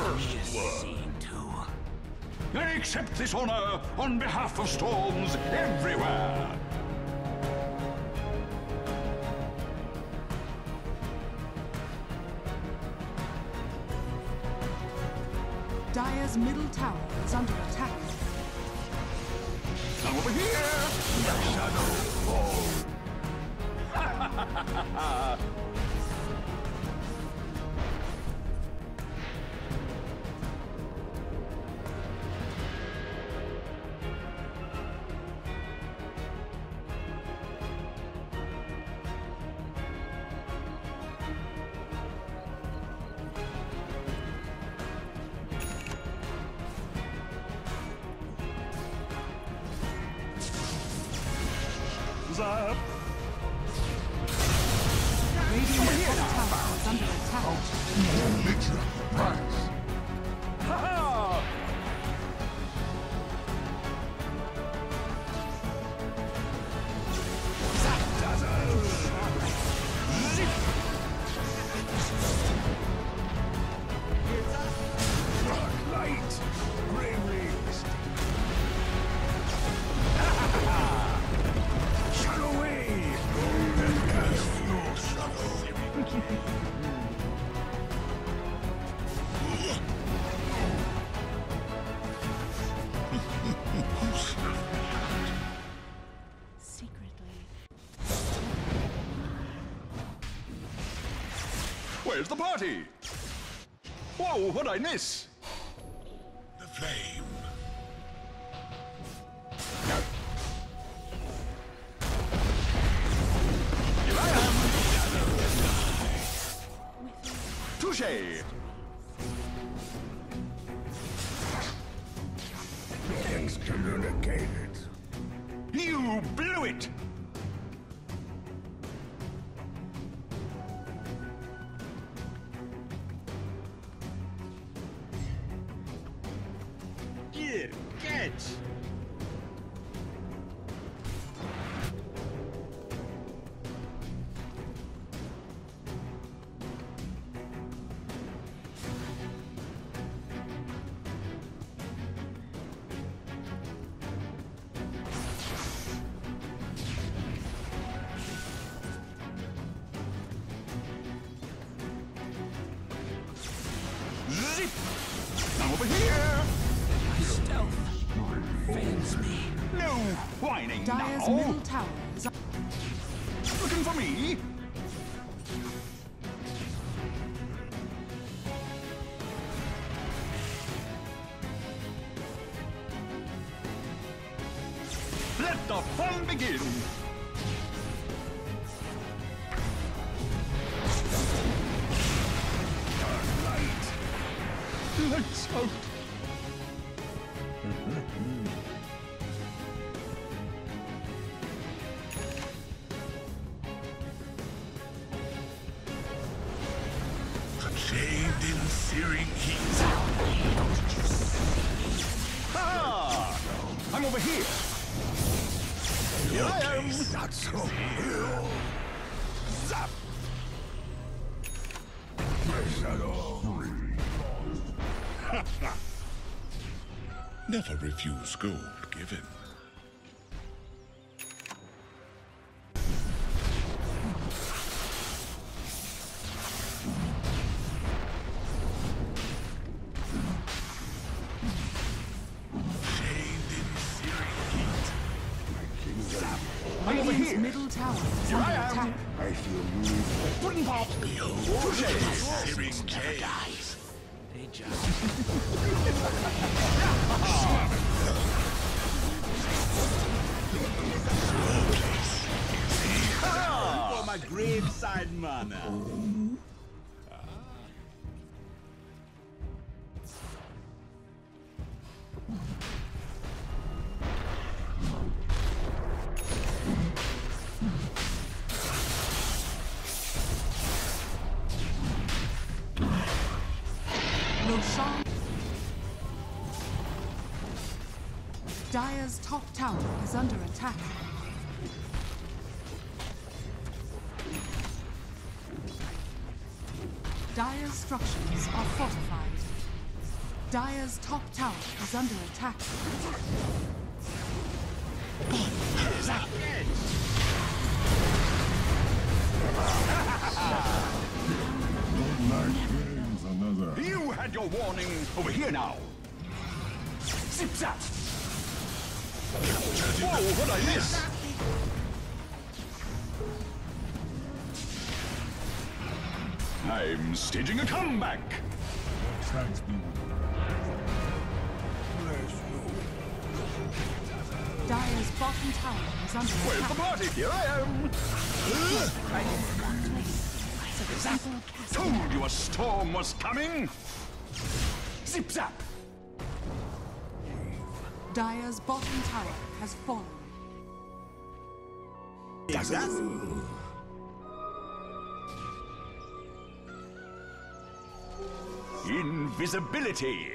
First blood. I accept this honor on behalf of storms everywhere. Dire's middle tower is under attack. Come over here! The shadow falls. Up. Radiant tower is under attack. Where's the party? Whoa, what'd I miss? The flame. Here I am. Touché. Excommunicated. You blew it. Catch! Zip! Now over here! Fails me. No whining now. Dire's middle tower is up. Looking for me? Let the fun begin. Dark light. Lights out. Shaved in searing heat. Ha! I'm over here. Your I am not so real. Zap! My shadow. Never refuse gold given. Middle tower is under attack. I feel moved. Wooden pop. Behold, series never dies. They just. For my graveside mana. Dire's top tower is under attack. Dire's structures are fortified. Dire's top tower is under attack. Another. You had your warning. Over here now. Zip zap. Whoa, what I missed? I'm staging a comeback. Thanks, me. Dire's bottom tower is under attack. Where's the party? Here I am. Told you a storm was coming. Zip zap. Dire's bottom tower has fallen. Does that? Invisibility.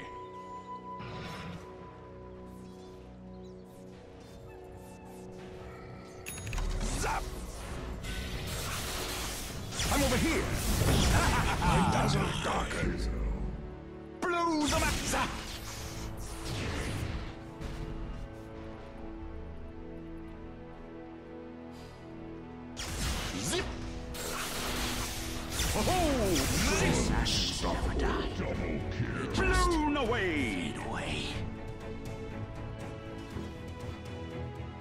Zap. I'm over here. My dazzle darkens. Blow the map. Zap. Zip. Oh, this ash never died. Blown away.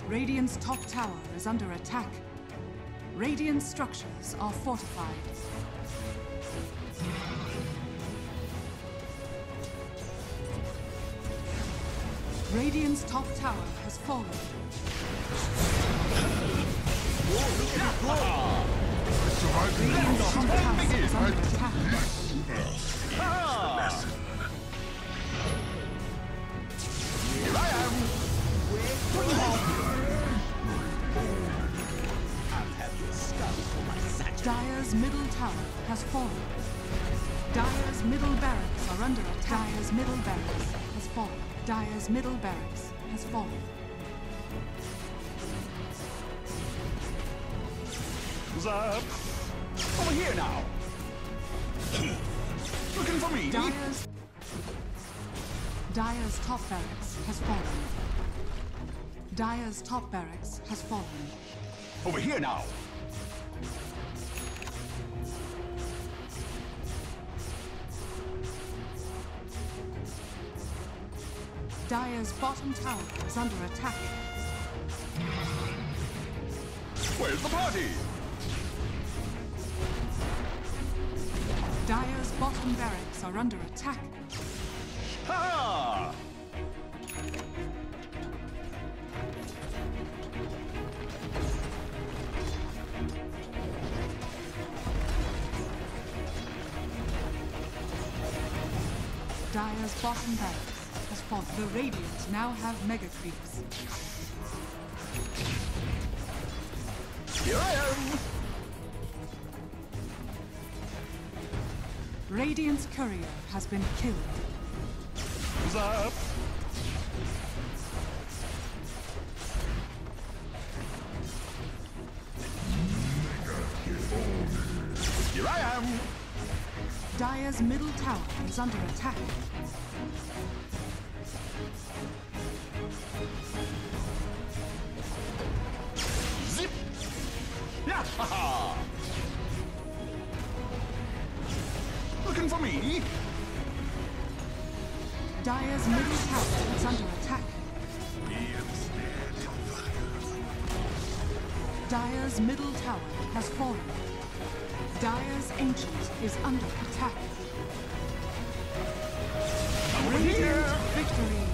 Radiant's top tower is under attack. Radiant structures are fortified. Radiant's top tower has fallen. Radiant's top tower is under attack. Here I am. Dire's middle tower has fallen. Dire's middle barracks are under attack. Dire's middle barracks has fallen. Dire's middle barracks has fallen. Zap! Over here now! Looking for me! Dire's top barracks has fallen. Dire's top barracks has fallen. Over here now! Dire's bottom tower is under attack. Where's the party? Dire's bottom barracks are under attack. Ha! Dire's bottom barracks. The Radiant now have mega creeps. Here I am! Radiant's courier has been killed. Zap! Here I am! Dire's middle tower is under attack. Zip! Yahaha! Looking for me? Dire's middle tower is under attack. Dire's middle tower has fallen. Dire's ancient is under attack. Radiant victory!